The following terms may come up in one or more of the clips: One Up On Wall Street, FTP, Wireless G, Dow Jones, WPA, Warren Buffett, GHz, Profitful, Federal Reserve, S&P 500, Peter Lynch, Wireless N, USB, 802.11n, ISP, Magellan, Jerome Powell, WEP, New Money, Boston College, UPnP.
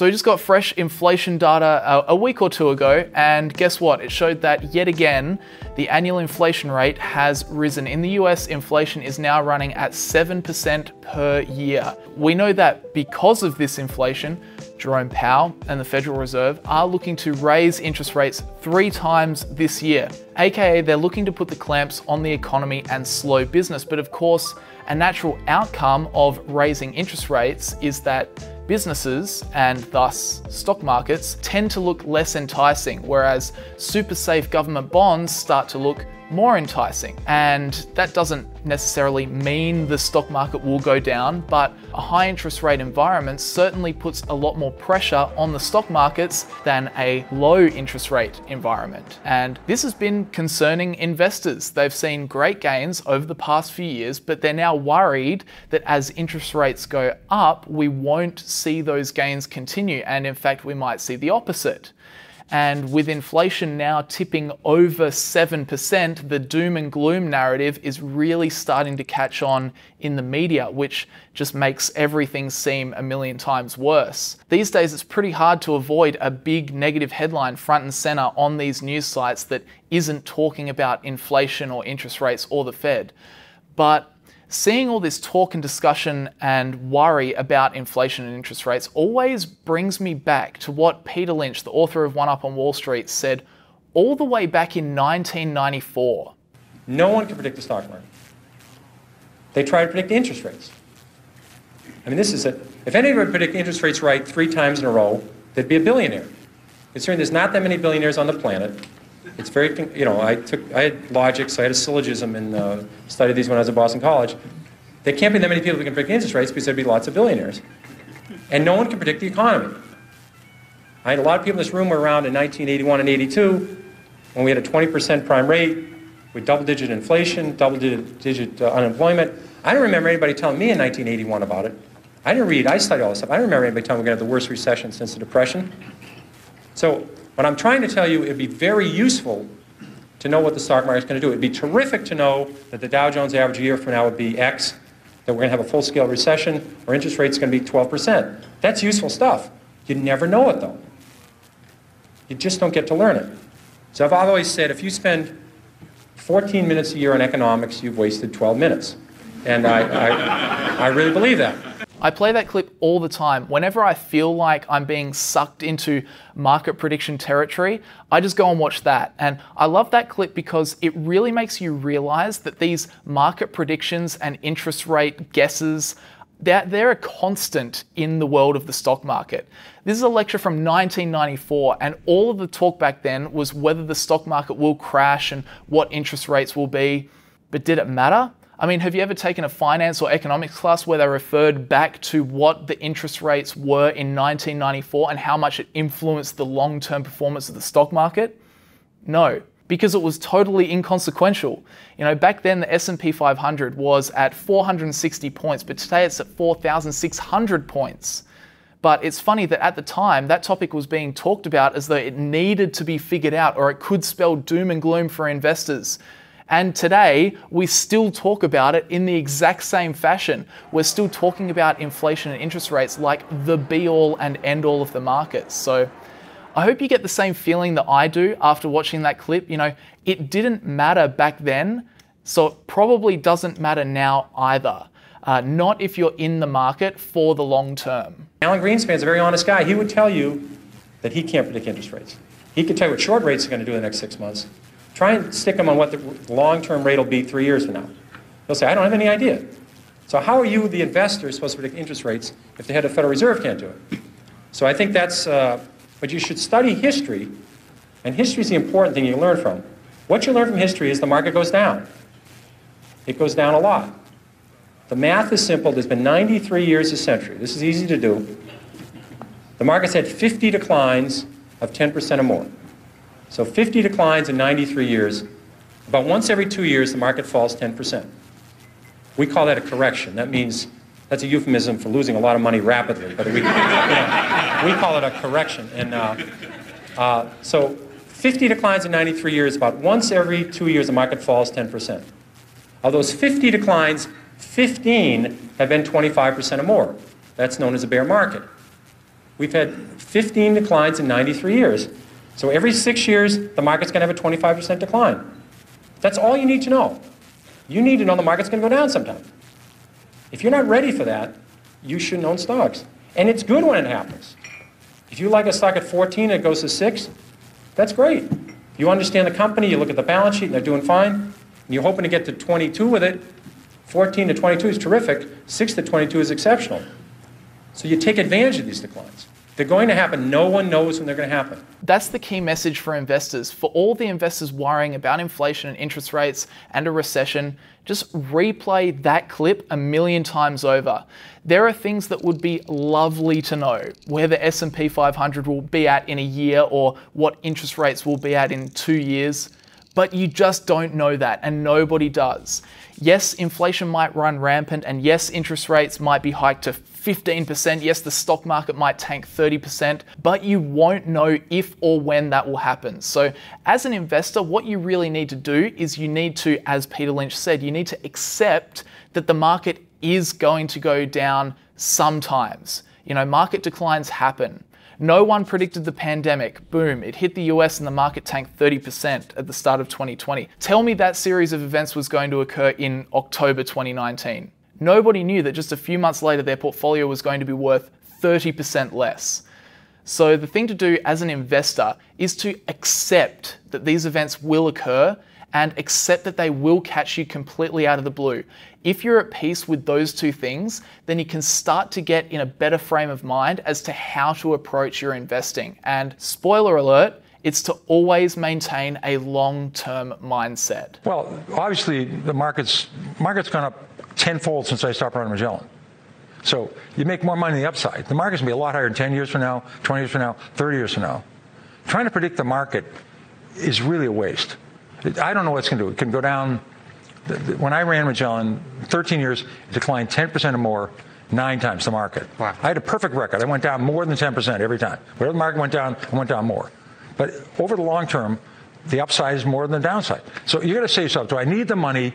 So we just got fresh inflation data a week or two ago, and guess what? It showed that yet again, the annual inflation rate has risen. In the US, inflation is now running at 7% per year. We know that because of this inflation, Jerome Powell and the Federal Reserve are looking to raise interest rates 3 times this year. AKA, they're looking to put the clamps on the economy and slow business. But of course, a natural outcome of raising interest rates is that businesses, and thus stock markets, tend to look less enticing, whereas super safe government bonds start to look more enticing. And that doesn't necessarily mean the stock market will go down, but a high interest rate environment certainly puts a lot more pressure on the stock markets than a low interest rate environment. And this has been concerning investors. They've seen great gains over the past few years, but they're now worried that as interest rates go up, we won't see those gains continue. And in fact, we might see the opposite. And with inflation now tipping over 7%, the doom and gloom narrative is really starting to catch on in the media, which just makes everything seem a million times worse. These days, it's pretty hard to avoid a big negative headline front and center on these news sites that isn't talking about inflation or interest rates or the Fed. But seeing all this talk and discussion and worry about inflation and interest rates always brings me back to what Peter Lynch, the author of One Up on Wall Street, said all the way back in 1994. No one can predict the stock market. They try to predict interest rates. I mean, this is a, if anybody would predict interest rates right 3 times in a row, they'd be a billionaire. Considering there's not that many billionaires on the planet, it's very, you know, I had logic, so I had a syllogism and studied these when I was at Boston College. There can't be that many people who can predict interest rates because there'd be lots of billionaires. And no one can predict the economy. I had a lot of people in this room were around in 1981 and 82 when we had a 20% prime rate with double-digit inflation, double-digit unemployment. I don't remember anybody telling me in 1981 about it. I didn't read, I studied all this stuff. I don't remember anybody telling me we're going to have the worst recession since the Depression. So what I'm trying to tell you, it'd be very useful to know what the stock market's going to do. It'd be terrific to know that the Dow Jones average a year from now would be X, that we're going to have a full-scale recession, or interest rate's going to be 12%. That's useful stuff. You never know it, though. You just don't get to learn it. So I've always said, if you spend 14 minutes a year on economics, you've wasted 12 minutes. And I really believe that. I play that clip all the time. Whenever I feel like I'm being sucked into market prediction territory, I just go and watch that. And I love that clip because it really makes you realize that these market predictions and interest rate guesses, they're a constant in the world of the stock market. This is a lecture from 1994, and all of the talk back then was whether the stock market will crash and what interest rates will be. But did it matter? I mean, have you ever taken a finance or economics class where they referred back to what the interest rates were in 1994 and how much it influenced the long-term performance of the stock market? No, because it was totally inconsequential. You know, back then the S&P 500 was at 460 points, but today it's at 4,600 points. But it's funny that at the time, that topic was being talked about as though it needed to be figured out or it could spell doom and gloom for investors. And today, we still talk about it in the exact same fashion. We're still talking about inflation and interest rates like the be-all and end-all of the markets. So I hope you get the same feeling that I do after watching that clip. You know, it didn't matter back then, so it probably doesn't matter now either. Not if you're in the market for the long term. Alan Greenspan's a very honest guy. He would tell you that he can't predict interest rates. He could tell you what short rates are going to do in the next 6 months. Try and stick them on what the long-term rate will be 3 years from now. They'll say, I don't have any idea. So how are you, the investor, supposed to predict interest rates if the head of the Federal Reserve can't do it? So I think that's but you should study history, and history is the important thing you learn from. What you learn from history is the market goes down. It goes down a lot. The math is simple. There's been 93 years a century. This is easy to do. The market's had 50 declines of 10% or more. So 50 declines in 93 years. About once every 2 years, the market falls 10%. We call that a correction. That means, that's a euphemism for losing a lot of money rapidly, but we, you know, we call it a correction. And so 50 declines in 93 years, about once every 2 years, the market falls 10%. Of those 50 declines, 15 have been 25% or more. That's known as a bear market. We've had 15 declines in 93 years. So every 6 years, the market's going to have a 25% decline. That's all you need to know. You need to know the market's going to go down sometime. If you're not ready for that, you shouldn't own stocks. And it's good when it happens. If you like a stock at 14 and it goes to 6, that's great. You understand the company, you look at the balance sheet, and they're doing fine, and you're hoping to get to 22 with it. 14 to 22 is terrific. 6 to 22 is exceptional. So you take advantage of these declines. They're going to happen. No one knows when they're going to happen. That's the key message for investors. For all the investors worrying about inflation and interest rates and a recession, just replay that clip 1,000,000 times over. There are things that would be lovely to know, where the S&P 500 will be at in a year or what interest rates will be at in 2 years. But you just don't know that, and nobody does. Yes, inflation might run rampant, and yes, interest rates might be hiked to 15%. Yes, the stock market might tank 30%, but you won't know if or when that will happen. So as an investor, what you really need to do is you need to, as Peter Lynch said, you need to accept that the market is going to go down sometimes. You know, market declines happen. No one predicted the pandemic. Boom, it hit the US and the market tanked 30% at the start of 2020. Tell me that series of events was going to occur in October 2019. Nobody knew that just a few months later their portfolio was going to be worth 30% less. So the thing to do as an investor is to accept that these events will occur and accept that they will catch you completely out of the blue. If you're at peace with those two things, then you can start to get in a better frame of mind as to how to approach your investing. And spoiler alert, it's to always maintain a long-term mindset. Well, obviously the market's gone up tenfold since I stopped running Magellan. So you make more money on the upside. The market's gonna be a lot higher in 10 years from now, 20 years from now, 30 years from now. Trying to predict the market is really a waste. I don't know what it's gonna do. It can go down. When I ran Magellan, 13 years, it declined 10% or more, 9 times the market. Wow. I had a perfect record. I went down more than 10% every time. Whatever the market went down, I went down more. But over the long term, the upside is more than the downside. So you gotta say to yourself, do I need the money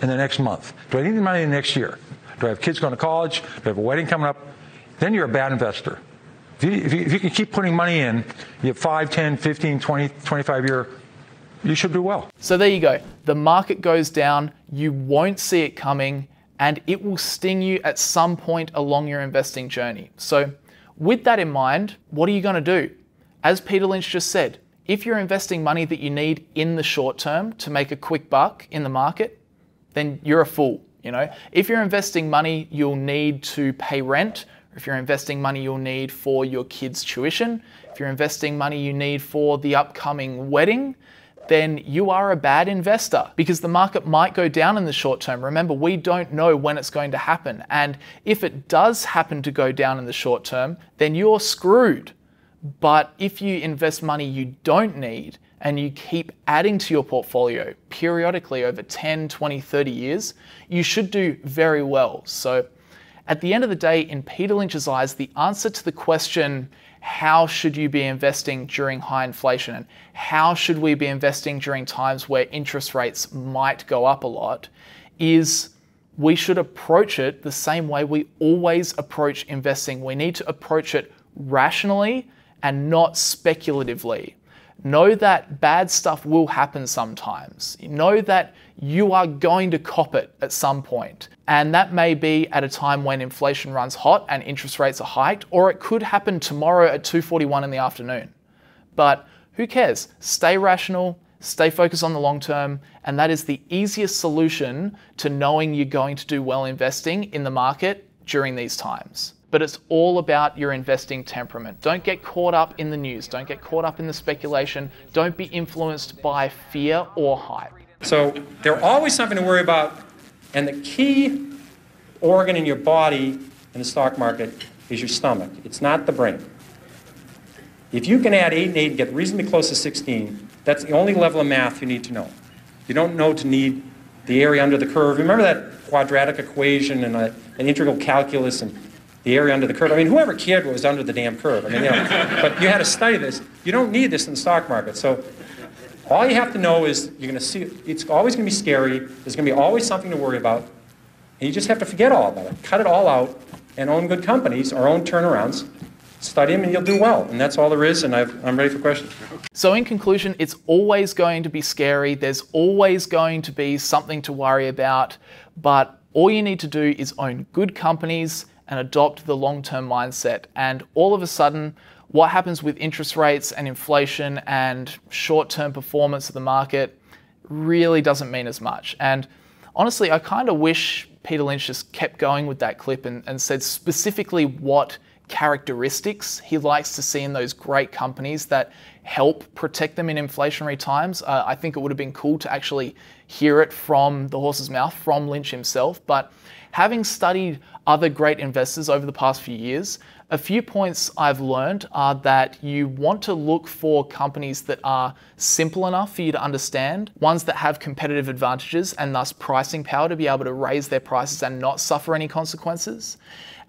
in the next month? Do I need the money in the next year? Do I have kids going to college? Do I have a wedding coming up? Then you're a bad investor. If you can keep putting money in, you have 5, 10, 15, 20, 25 year, you should do well. So there you go. The market goes down, you won't see it coming, and it will sting you at some point along your investing journey. So with that in mind, what are you going to do? As Peter Lynch just said, if you're investing money that you need in the short term to make a quick buck in the market, then you're a fool, you know. If you're investing money you'll need to pay rent, if you're investing money you'll need for your kids' tuition, if you're investing money you need for the upcoming wedding, then you are a bad investor because the market might go down in the short term. Remember, we don't know when it's going to happen. And if it does happen to go down in the short term, then you're screwed. But if you invest money you don't need and you keep adding to your portfolio periodically over 10, 20, 30 years, you should do very well. So at the end of the day, in Peter Lynch's eyes, the answer to the question, how should you be investing during high inflation? And how should we be investing during times where interest rates might go up a lot? Is we should approach it the same way we always approach investing. We need to approach it rationally and not speculatively. Know that bad stuff will happen sometimes. Know that you are going to cop it at some point. And that may be at a time when inflation runs hot and interest rates are hiked, or it could happen tomorrow at 2:41 in the afternoon. But who cares? Stay rational, stay focused on the long term, and that is the easiest solution to knowing you're going to do well investing in the market during these times. But it's all about your investing temperament. Don't get caught up in the news. Don't get caught up in the speculation. Don't be influenced by fear or hype. So there's always something to worry about. And the key organ in your body in the stock market is your stomach. It's not the brain. If you can add 8 and 8 and get reasonably close to 16, that's the only level of math you need to know. You don't know to need the area under the curve. Remember that quadratic equation and an integral calculus and the area under the curve. I mean, whoever cared what was under the damn curve? I mean, you know, but you had to study this. You don't need this in the stock market. So all you have to know is you're going to see, it's always going to be scary. There's going to be always something to worry about. And you just have to forget all about it. Cut it all out and own good companies or own turnarounds study them and you'll do well. And that's all there is, and I'm ready for questions. So in conclusion, it's always going to be scary. There's always going to be something to worry about, but all you need to do is own good companies and adopt the long-term mindset. And all of a sudden, what happens with interest rates and inflation and short-term performance of the market really doesn't mean as much. And honestly, I kind of wish Peter Lynch just kept going with that clip and said specifically what characteristics he likes to see in those great companies that help protect them in inflationary times. I think it would have been cool to actually hear it from the horse's mouth, from Lynch himself. But having studied other great investors over the past few years, a few points I've learned are that you want to look for companies that are simple enough for you to understand, ones that have competitive advantages and thus pricing power to be able to raise their prices and not suffer any consequences.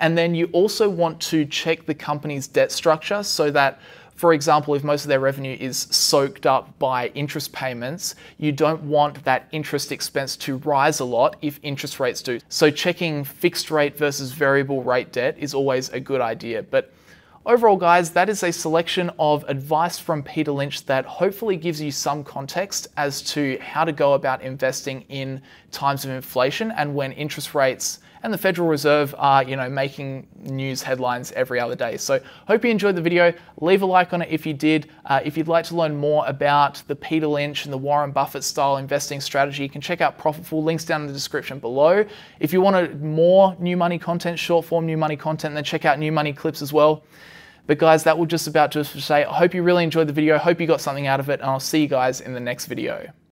And then you also want to check the company's debt structure so that, for example, if most of their revenue is soaked up by interest payments, you don't want that interest expense to rise a lot if interest rates do. So checking fixed rate versus variable rate debt is always a good idea. But overall, guys, that is a selection of advice from Peter Lynch that hopefully gives you some context as to how to go about investing in times of inflation and when interest rates and the Federal Reserve are, you know, making news headlines every other day. So hope you enjoyed the video. Leave a like on it if you did. If you'd like to learn more about the Peter Lynch and the Warren Buffett style investing strategy, you can check out Profitful, links down in the description below. If you wanted more New Money content, short form New Money content, then check out New Money clips as well. But guys, that will just about do it for today. I hope you really enjoyed the video. I hope you got something out of it, and I'll see you guys in the next video.